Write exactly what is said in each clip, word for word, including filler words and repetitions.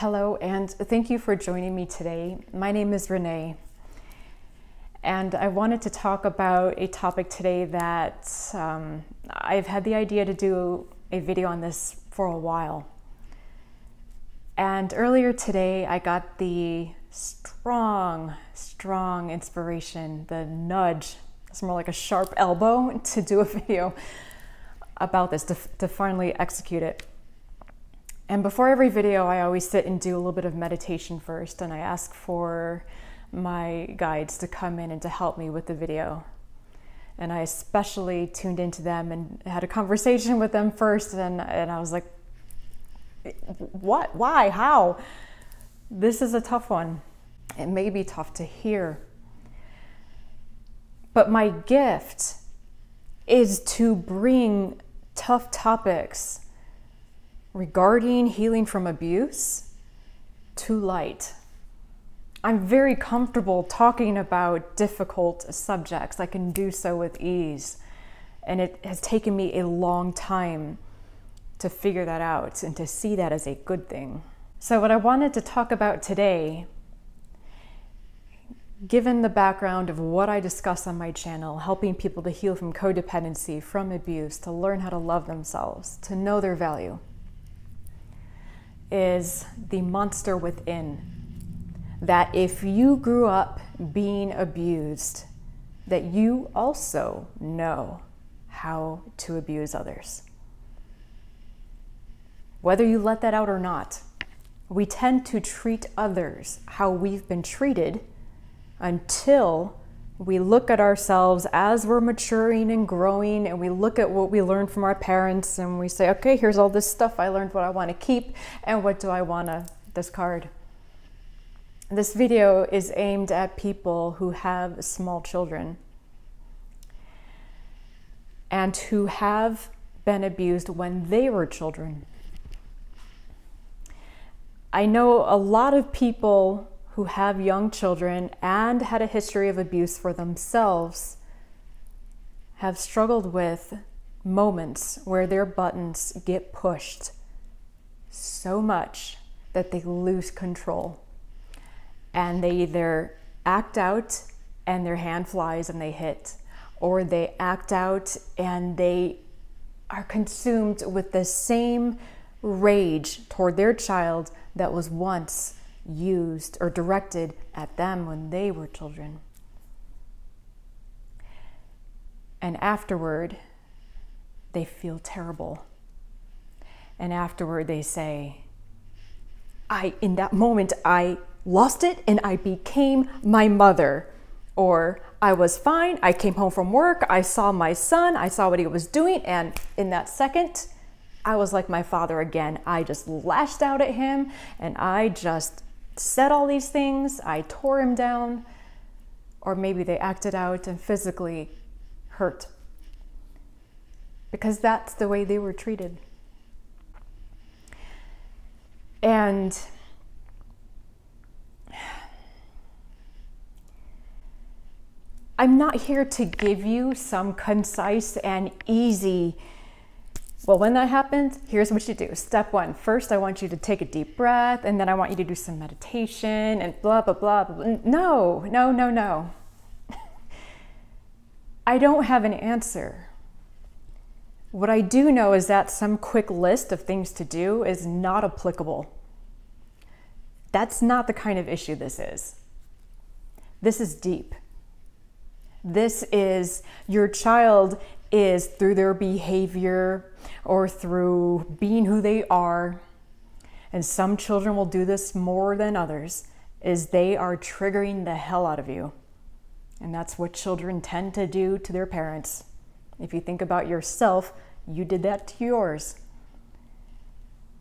Hello, and thank you for joining me today. My name is Renee, and I wanted to talk about a topic today that um, I've had the idea to do a video on this for a while. And earlier today, I got the strong, strong inspiration, the nudge, it's more like a sharp elbow, to do a video about this, to, to finally execute it. And before every video, I always sit and do a little bit of meditation first, and I ask for my guides to come in and to help me with the video. And I especially tuned into them and had a conversation with them first, and, and I was like, what, why, how? This is a tough one. It may be tough to hear. But my gift is to bring tough topics regarding healing from abuse to light. I'm very comfortable talking about difficult subjects. I can do so with ease. And it has taken me a long time to figure that out and to see that as a good thing. So what I wanted to talk about today, given the background of what I discuss on my channel, helping people to heal from codependency, from abuse, to learn how to love themselves, to know their value, is the monster within. That if you grew up being abused, that you also know how to abuse others. Whether you let that out or not, we tend to treat others how we've been treated until we look at ourselves as we're maturing and growing, and we look at what we learned from our parents, and we say, okay, here's all this stuff I learned, what I want to keep and what do I want to discard. This video is aimed at people who have small children and who have been abused when they were children. I know a lot of people who have young children and had a history of abuse for themselves have struggled with moments where their buttons get pushed so much that they lose control, and they either act out and their hand flies and they hit, or they act out and they are consumed with the same rage toward their child that was once used or directed at them when they were children. And afterward, they feel terrible. And afterward, they say, I, in that moment, I lost it and I became my mother. Or I was fine, I came home from work, I saw my son, I saw what he was doing, and in that second, I was like my father again. I just lashed out at him, and I just said all these things. I tore him down. Or maybe they acted out and physically hurt, because that's the way they were treated. And I'm not here to give you some concise and easy, well, when that happens, here's what you do. Step one, first I want you to take a deep breath, and then I want you to do some meditation and blah, blah, blah, blah. No, no, no, no. I don't have an answer. What I do know is that some quick list of things to do is not applicable. That's not the kind of issue this is. This is deep. This is your child is, through their behavior or through being who they are, and some children will do this more than others, is they are triggering the hell out of you. And that's what children tend to do to their parents. If you think about yourself, you did that to yours.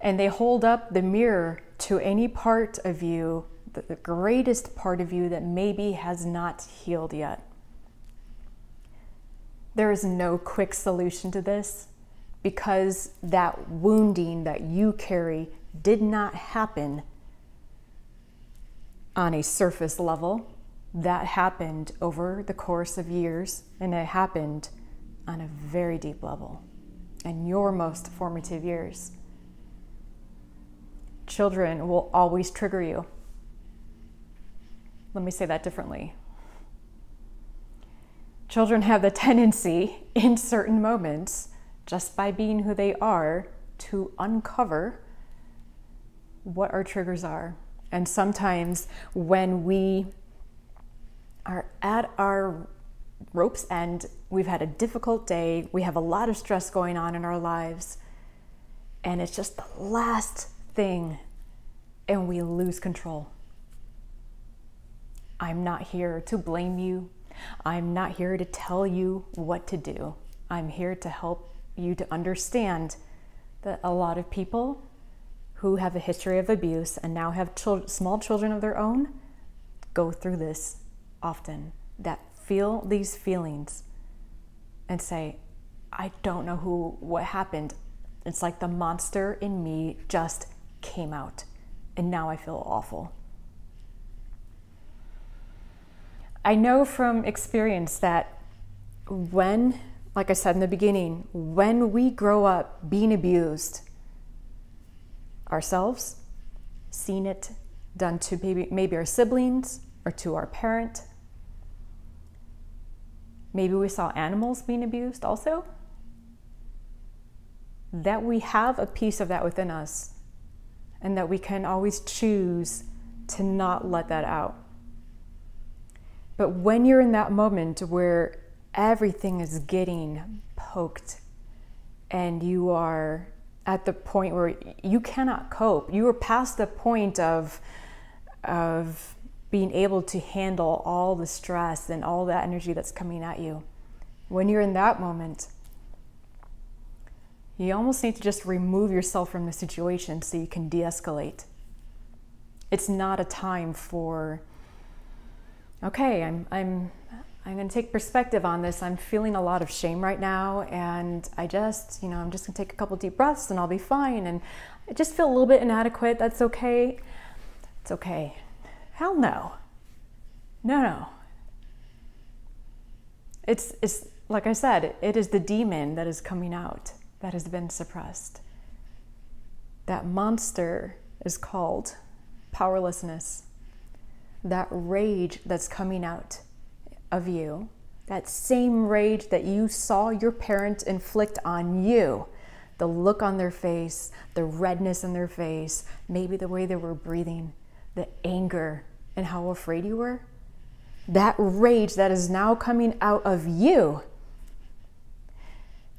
And they hold up the mirror to any part of you, the greatest part of you that maybe has not healed yet. There is no quick solution to this, because that wounding that you carry did not happen on a surface level. That happened over the course of years, and it happened on a very deep level in your most formative years. children will always trigger you. Let me say that differently. Children have the tendency in certain moments, just by being who they are, to uncover what our triggers are. And sometimes when we are at our rope's end, we've had a difficult day, we have a lot of stress going on in our lives, and it's just the last thing, and we lose control. I'm not here to blame you. I'm not here to tell you what to do. I'm here to help you to understand that a lot of people who have a history of abuse and now have children, small children of their own, go through this often, that feel these feelings and say, I don't know who, what happened. It's like the monster in me just came out and now I feel awful. I know from experience that when, like I said in the beginning, when we grow up being abused ourselves, seen it done to maybe, maybe our siblings or to our parent, maybe we saw animals being abused also, that we have a piece of that within us and that we can always choose to not let that out. But when you're in that moment where everything is getting poked and you are at the point where you cannot cope, you are past the point of, of being able to handle all the stress and all that energy that's coming at you. When you're in that moment, you almost need to just remove yourself from the situation so you can de-escalate. It's not a time for, okay, I'm, I'm, I'm going to take perspective on this. I'm feeling a lot of shame right now, and I just, you know, I'm just going to take a couple deep breaths and I'll be fine. And I just feel a little bit inadequate. That's okay. It's okay. Hell no. No, no. It's, it's like I said, it is the demon that is coming out that has been suppressed. That monster is called powerlessness. That rage that's coming out of you, that same rage that you saw your parents inflict on you, the look on their face, the redness in their face, maybe the way they were breathing, the anger and how afraid you were, that rage that is now coming out of you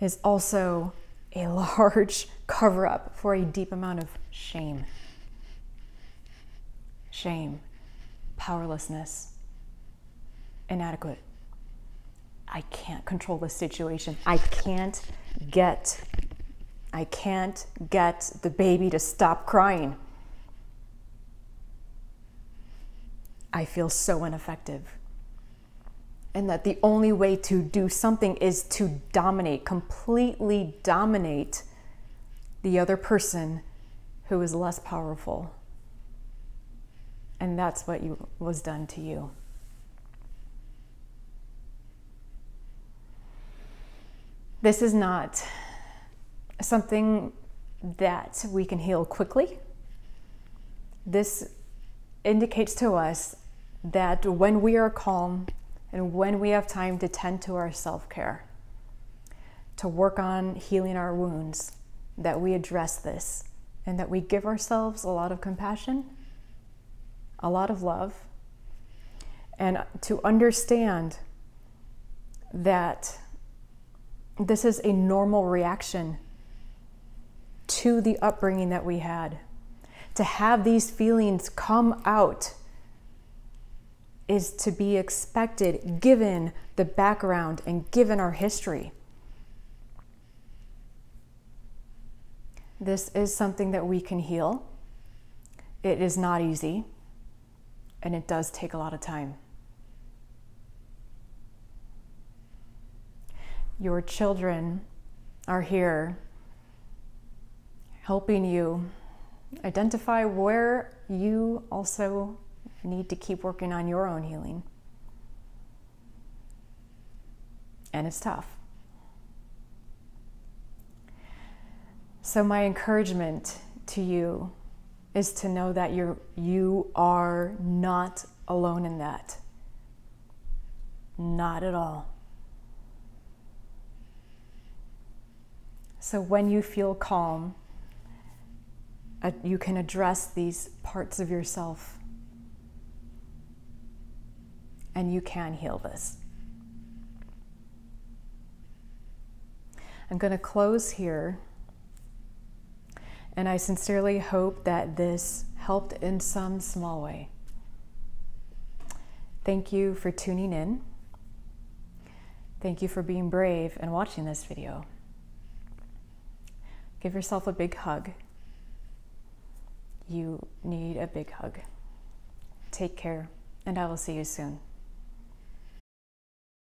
is also a large cover-up for a deep amount of shame. Shame. Powerlessness, inadequate. I can't control this situation. I can't get, I can't get the baby to stop crying. I feel so ineffective. And that the only way to do something is to dominate, completely dominate the other person who is less powerful. And that's what you, was done to you. This is not something that we can heal quickly. This indicates to us that when we are calm and when we have time to tend to our self-care, to work on healing our wounds, that we address this and that we give ourselves a lot of compassion, a lot of love, and to understand that this is a normal reaction to the upbringing that we had. To have these feelings come out is to be expected given the background and given our history. This is something that we can heal. It is not easy. And it does take a lot of time. Your children are here helping you identify where you also need to keep working on your own healing. And it's tough. So my encouragement to you is to know that you're, you are not alone in that. Not at all. So when you feel calm, you can address these parts of yourself, and you can heal this. I'm going to close here, and I sincerely hope that this helped in some small way. Thank you for tuning in. Thank you for being brave and watching this video. Give yourself a big hug. You need a big hug. Take care, and I will see you soon.